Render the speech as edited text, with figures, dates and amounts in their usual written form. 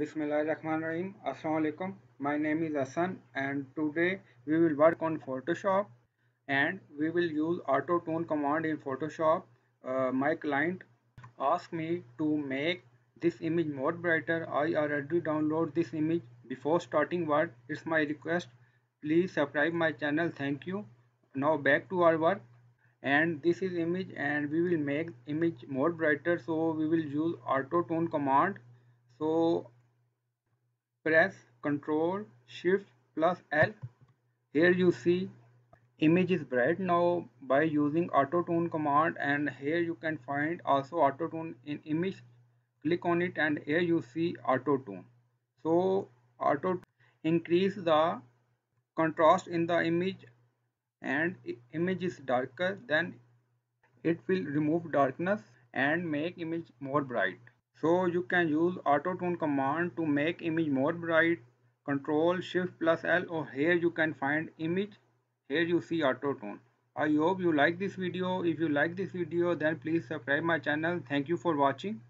Bismillahirrahmanirrahim. Assalamu alaikum. My name is Hassan and today we will work on Photoshop and we will use Auto Tone command in Photoshop. My client asked me to make this image more brighter. I already downloaded this image before starting work. It's my request. Please subscribe my channel. Thank you. Now back to our work. And this is image and we will make image more brighter. So we will use Auto Tone command. So press Ctrl Shift plus L. Here you see image is bright now by using Auto Tone command, and here you can find also Auto Tone in image. Click on it and here you see Auto Tone. So Auto increase the contrast in the image, and image is darker then it will remove darkness and make image more bright. So you can use Auto Tone command to make image more bright. Ctrl Shift plus L, or here you can find image. Here you see Auto Tone. I hope you like this video. If you like this video, then please subscribe my channel. Thank you for watching.